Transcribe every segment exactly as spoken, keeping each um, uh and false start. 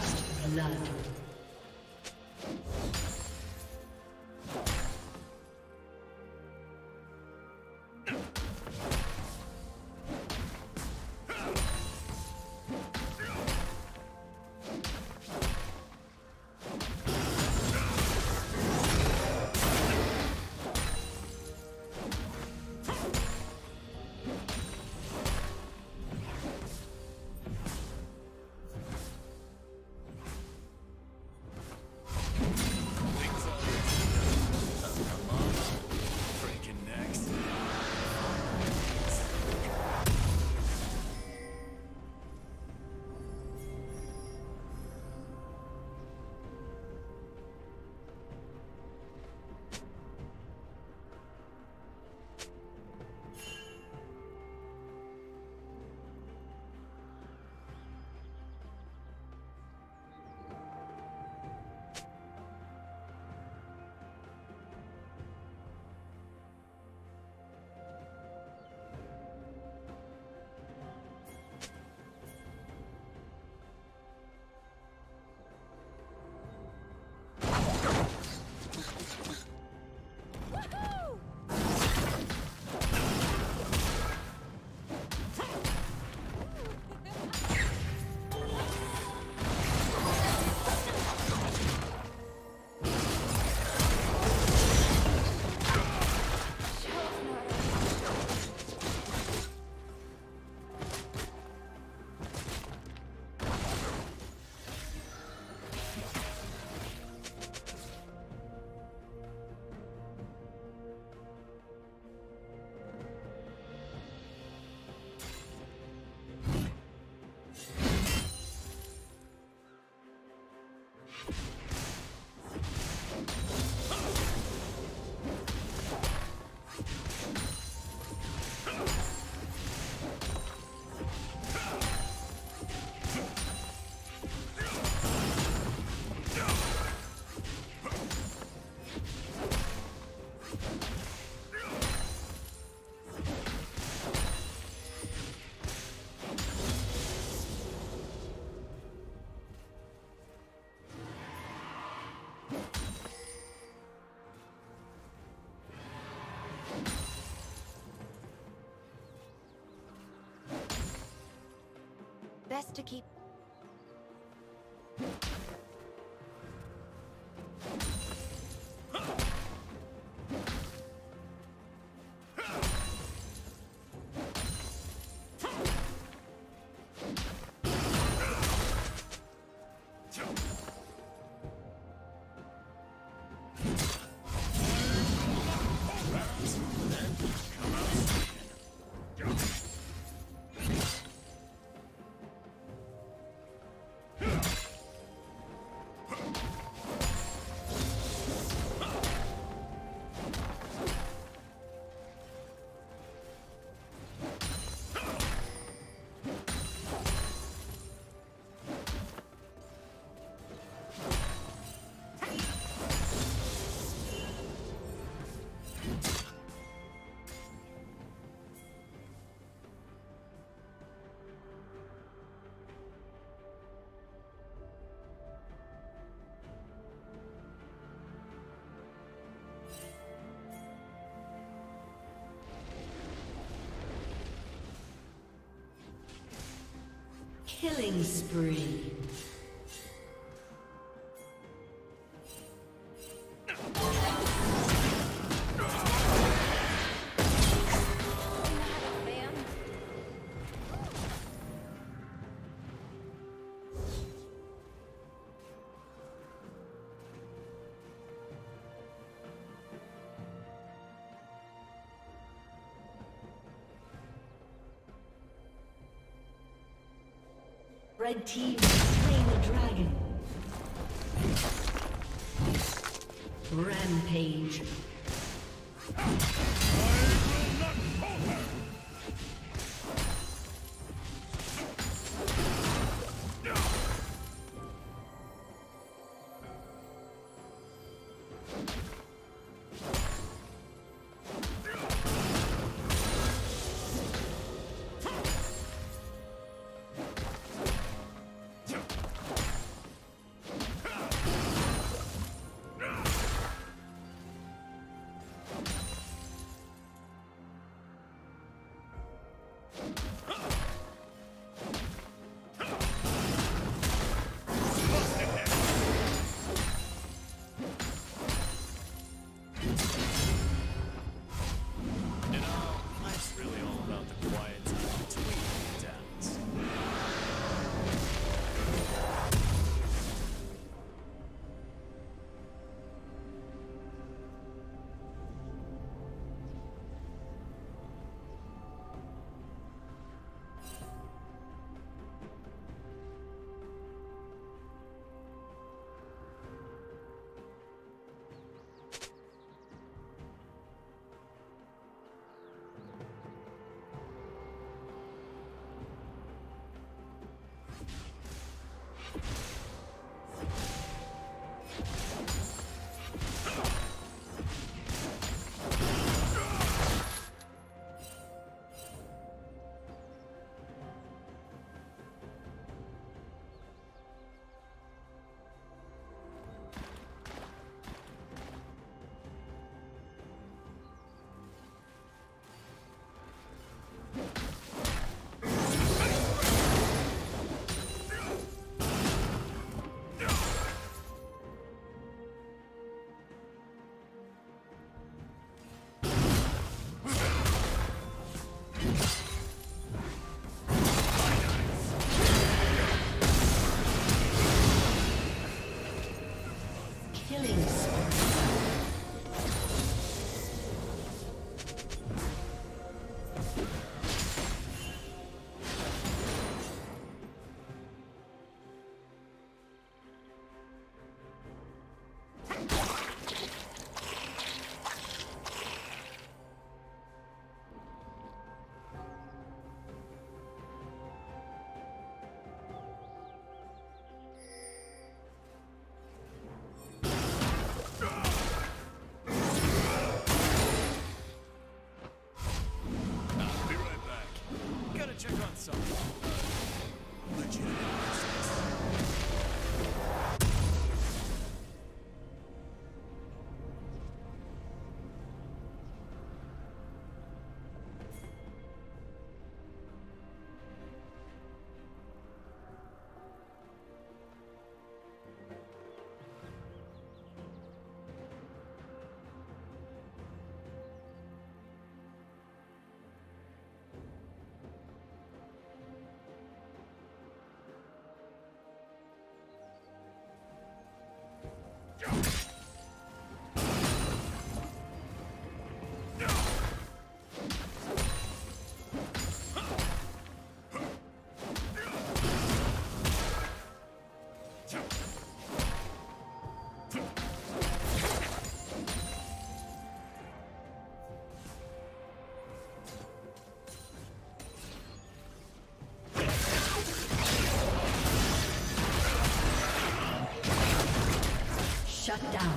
First blood. Best to keep. Killing spree. Red team has slain the dragon. Rampage. I will not hold her. Jump! Shut down.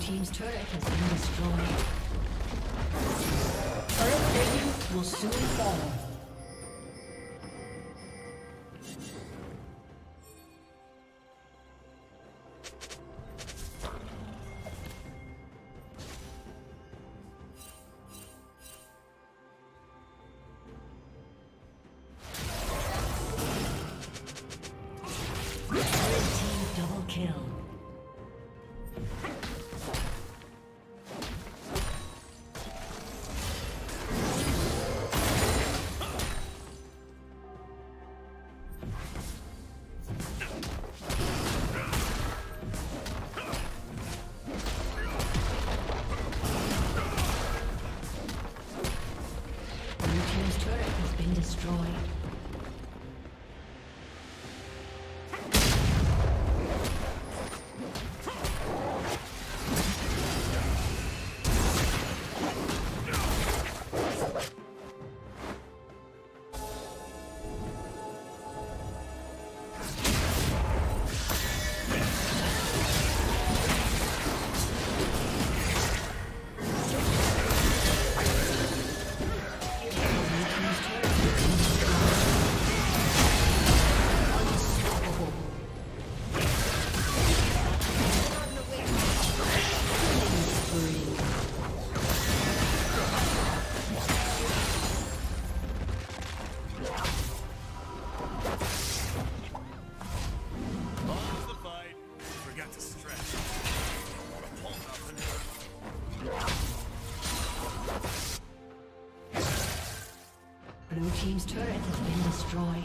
Team's turret has been destroyed. Turret rating will soon fall. destroyed. Blue team's turret has been destroyed.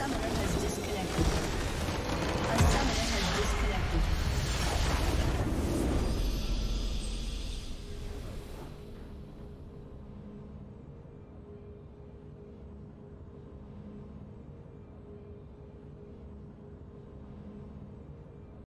Summoner has